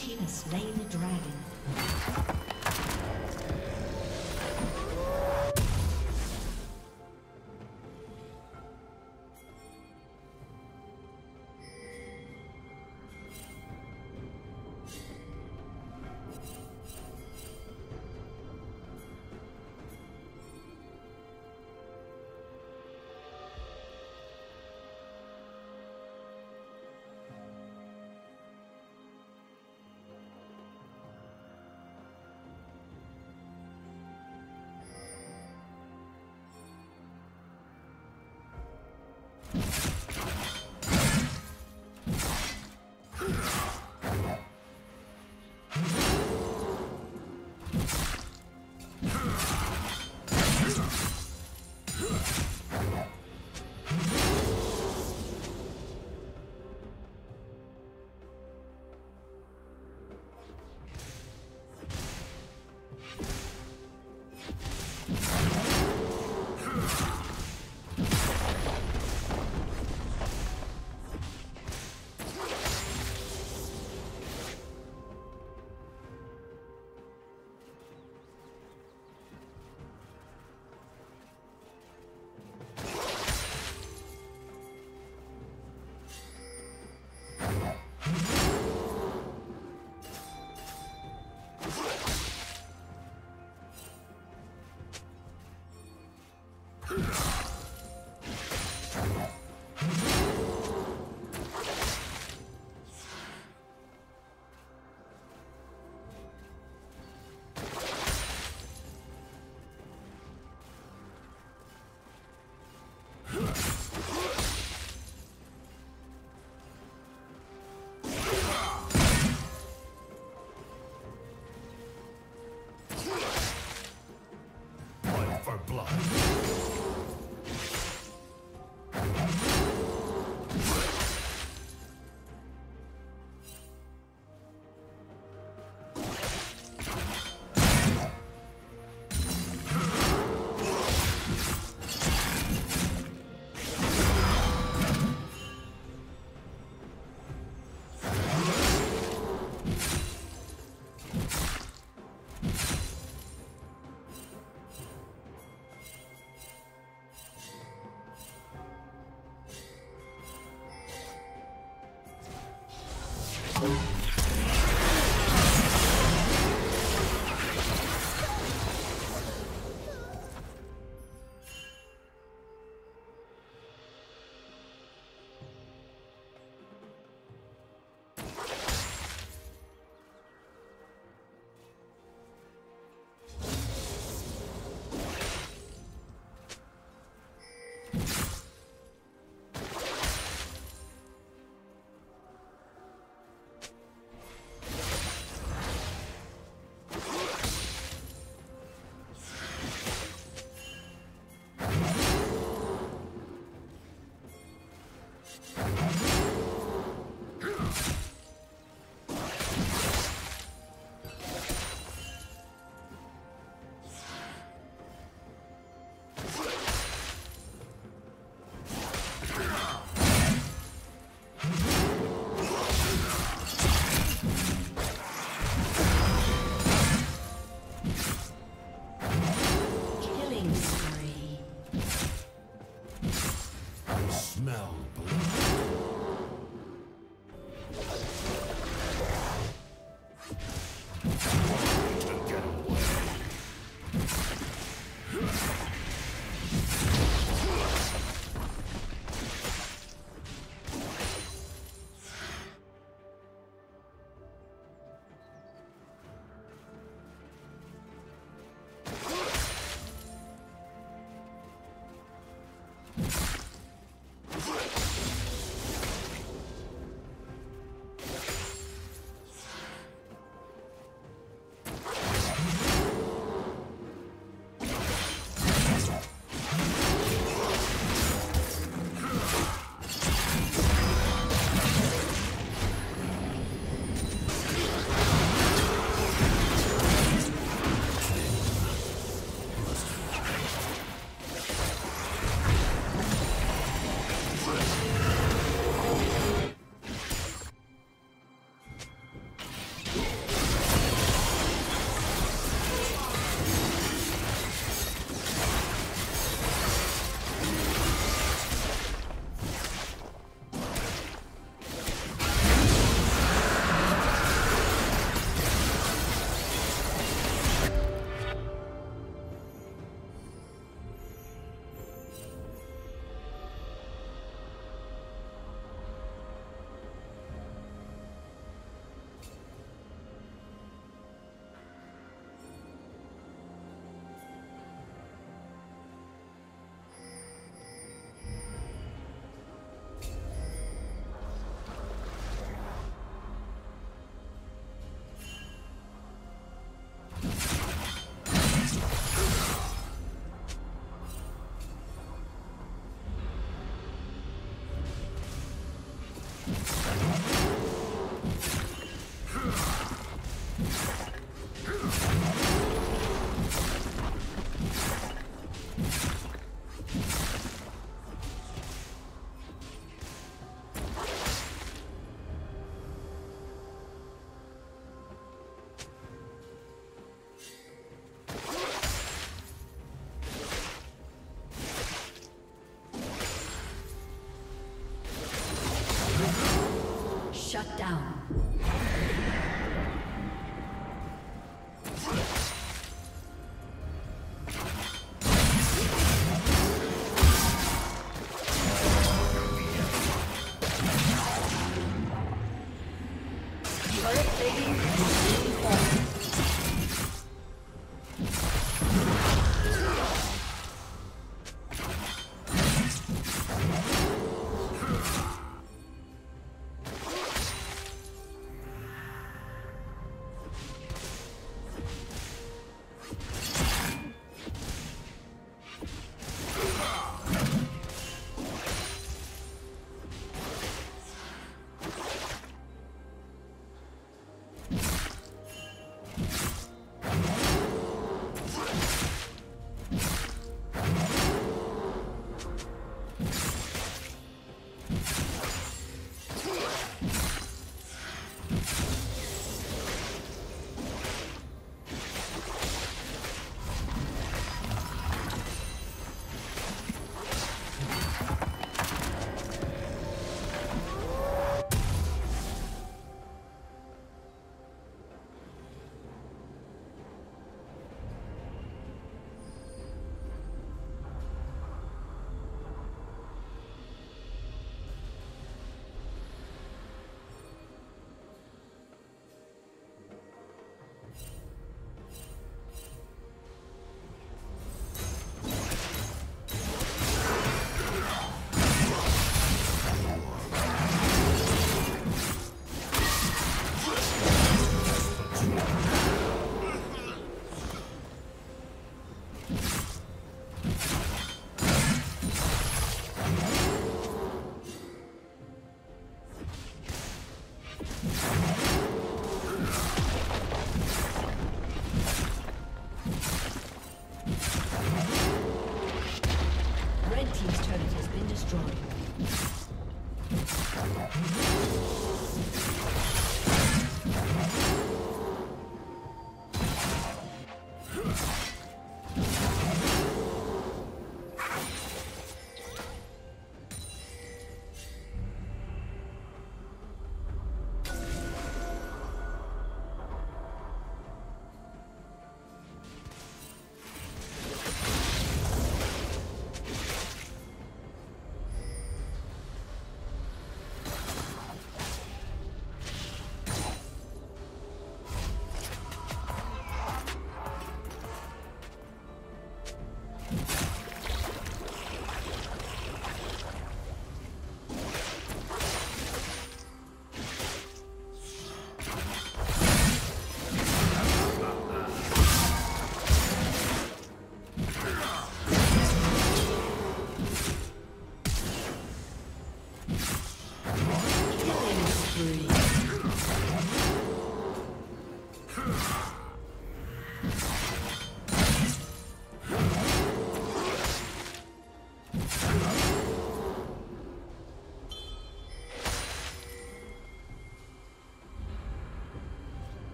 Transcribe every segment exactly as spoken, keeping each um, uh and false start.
team has slain the dragon. down.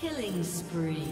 Killing spree.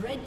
Red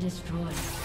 Destroyed.